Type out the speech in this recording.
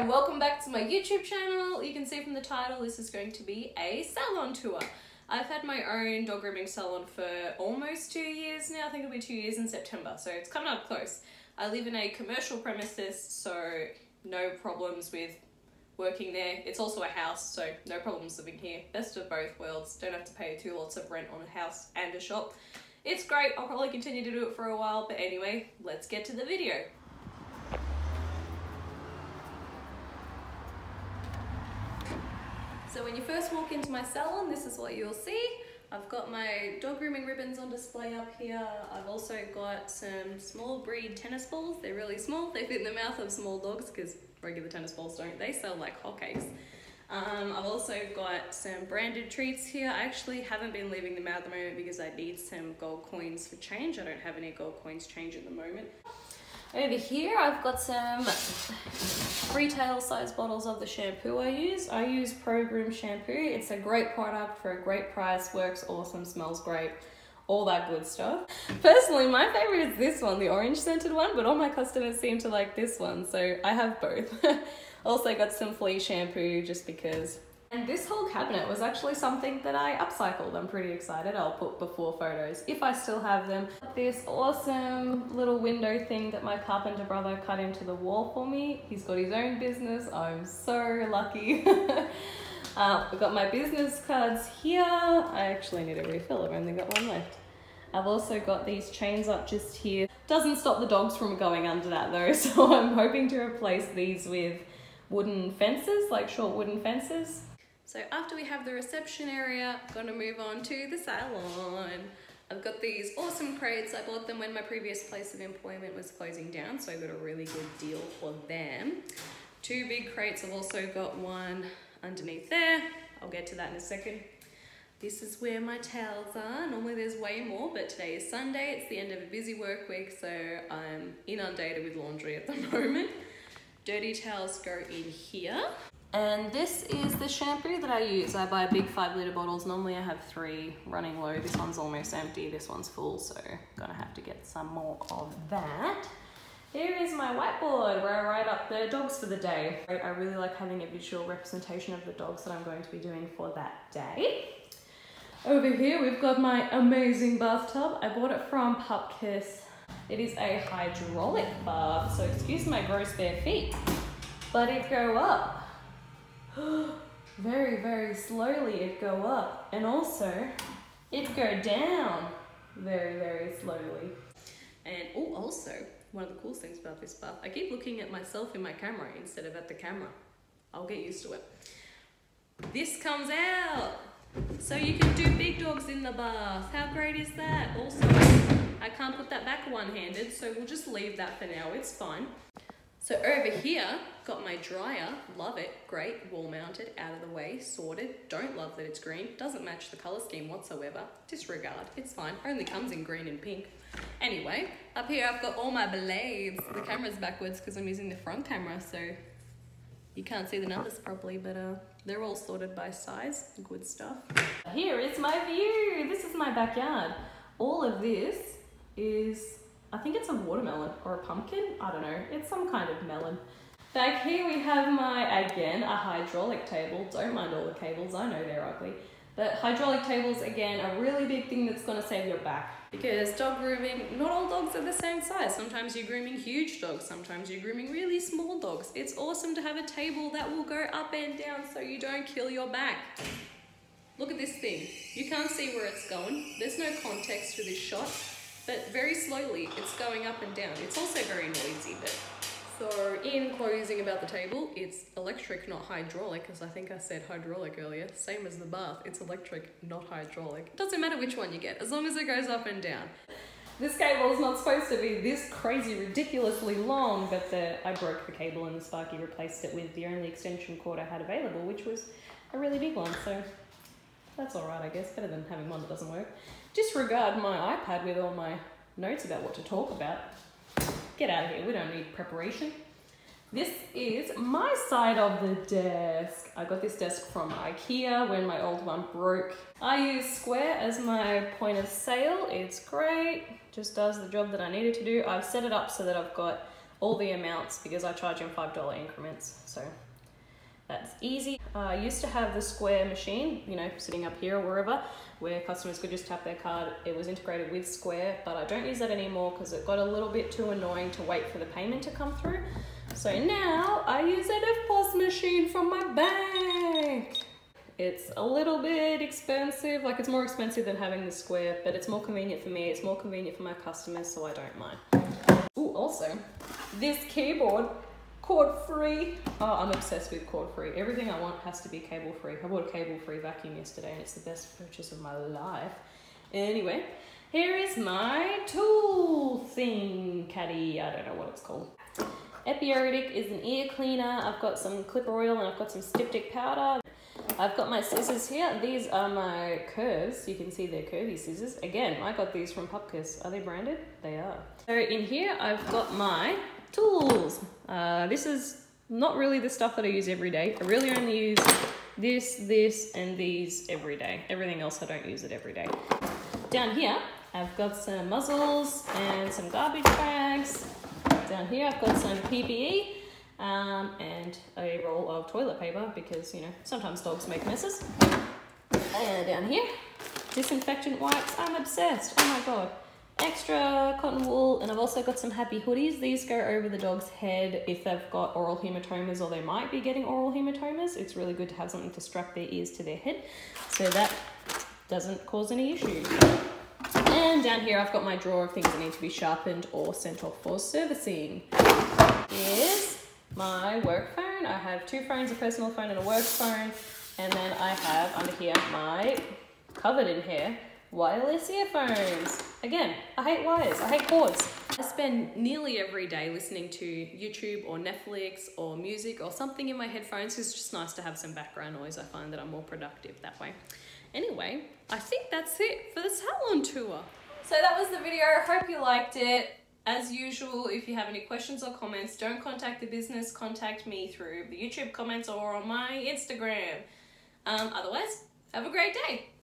and welcome back to my YouTube channel. You can see from the title this is going to be a salon tour. I've had my own dog grooming salon for almost 2 years now. I think it'll be 2 years in September, so it's coming up close. I live in a commercial premises, so no problems with working there. It's also a house, so no problems living here. Best of both worlds. Don't have to pay 2 lots of rent on a house and a shop. It's great. I'll probably continue to do it for a while, but anyway, let's get to the video. So when you first walk into my salon, this is what you'll see. I've got my dog grooming ribbons on display up here. I've also got some small breed tennis balls. They're really small. They fit in the mouth of small dogs because regular tennis balls don't. They sell like hotcakes. I've also got some branded treats here. I actually haven't been leaving them out at the moment because I need some gold coins for change. I don't have any gold coins change at the moment. Over here, I've got some retail size bottles of the shampoo I use. I use Pro Groom shampoo. It's a great product for a great price, works awesome, smells great, all that good stuff. Personally, my favorite is this one, the orange scented one, but all my customers seem to like this one, so I have both. Also got some flea shampoo just because. And this whole cabinet was actually something that I upcycled. I'm pretty excited. I'll put before photos if I still have them. This awesome little window thing that my carpenter brother cut into the wall for me. He's got his own business. I'm so lucky. I've got my business cards here. I actually need a refill. I've only got one left. I've also got these chains up just here. Doesn't stop the dogs from going under that though. So I'm hoping to replace these with wooden fences, like short wooden fences. So after we have the reception area, I'm gonna move on to the salon. I've got these awesome crates. I bought them when my previous place of employment was closing down, so I got a really good deal for them. 2 big crates. I've also got one underneath there. I'll get to that in a second. This is where my towels are. Normally there's way more, but today is Sunday. It's the end of a busy work week, so I'm inundated with laundry at the moment. Dirty towels go in here. And this is the shampoo that I use. I buy big 5-litre bottles. Normally I have 3 running low. This one's almost empty. This one's full, so gonna have to get some more of that. Here is my whiteboard where I write up the dogs for the day. I really like having a visual representation of the dogs that I'm going to be doing for that day. Over here we've got my amazing bathtub. I bought it from Pupkiss. It is a hydraulic bath, so excuse my gross bare feet, but it go up. Very, very slowly it go up, and also it go down very, very slowly. And oh, also one of the coolest things about this bath, I keep looking at myself in my camera instead of at the camera. I'll get used to it. This comes out, so you can do big dogs in the bath. How great is that? Also, I can't put that back one-handed, so we'll just leave that for now. It's fine. So over here, got my dryer, love it, great, wall mounted, out of the way, sorted, don't love that it's green, doesn't match the color scheme whatsoever, disregard, it's fine, only comes in green and pink. Anyway, up here I've got all my blades, the camera's backwards because I'm using the front camera, so you can't see the numbers properly, but they're all sorted by size, good stuff. Here is my view, this is my backyard. All of this is, I think it's a watermelon or a pumpkin, I don't know, it's some kind of melon. Back here we have my, again, a hydraulic table. Don't mind all the cables, I know they're ugly. But hydraulic tables, again, a really big thing that's gonna save your back. Because dog grooming, not all dogs are the same size. Sometimes you're grooming huge dogs, sometimes you're grooming really small dogs. It's awesome to have a table that will go up and down so you don't kill your back. Look at this thing. You can't see where it's going. There's no context for this shot. But very slowly, it's going up and down. It's also very noisy, but... So, in closing about the table, it's electric, not hydraulic, because I think I said hydraulic earlier. Same as the bath, it's electric, not hydraulic. It doesn't matter which one you get, as long as it goes up and down. This cable is not supposed to be this crazy, ridiculously long, but I broke the cable and the Sparky replaced it with the only extension cord I had available, which was a really big one, so... That's alright, I guess. Better than having one that doesn't work. Disregard my iPad with all my notes about what to talk about. Get out of here. We don't need preparation. This is my side of the desk. I got this desk from IKEA when my old one broke. I use Square as my point of sale. It's great. Just does the job that I needed to do. I've set it up so that I've got all the amounts because I charge in $5 increments, so that's easy. I used to have the Square machine, you know, sitting up here or wherever, where customers could just tap their card. It was integrated with Square, but I don't use that anymore because it got a little bit too annoying to wait for the payment to come through. So now I use an FPOS machine from my bank. It's a little bit expensive, like it's more expensive than having the Square, but it's more convenient for me, it's more convenient for my customers, so I don't mind. Ooh, also, this keyboard, cord-free. Oh, I'm obsessed with cord-free. Everything I want has to be cable-free. I bought a cable-free vacuum yesterday and it's the best purchase of my life. Anyway, here is my tool thing caddy. I don't know what it's called. Epiotic is an ear cleaner. I've got some clipper oil and I've got some styptic powder. I've got my scissors here. These are my curves. You can see they're curvy scissors. Again, I got these from Pupkiss. Are they branded? They are. So in here, I've got my tools. This is not really the stuff that I use every day. I really only use this, and these every day. Everything else I don't use it every day. Down here, I've got some muzzles and some garbage bags. Down here, I've got some PPE and a roll of toilet paper because, you know, sometimes dogs make messes. And down here, disinfectant wipes. I'm obsessed. Oh my God. Extra cotton wool, and I've also got some happy hoodies. These go over the dog's head if they've got oral hematomas, or they might be getting oral hematomas. It's really good to have something to strap their ears to their head so that doesn't cause any issues. And down here I've got my drawer of things that need to be sharpened or sent off for servicing. Here's my work phone. I have two phones, a personal phone and a work phone, and then I have under here my, covered in hair, wireless earphones. Again, I hate wires, I hate cords. I spend nearly every day listening to YouTube or Netflix or music or something in my headphones. It's just nice to have some background noise. I find that I'm more productive that way. Anyway, I think that's it for the salon tour. So that was the video. I hope you liked it. As usual, if you have any questions or comments, don't contact the business. Contact me through the YouTube comments or on my Instagram. Otherwise, have a great day.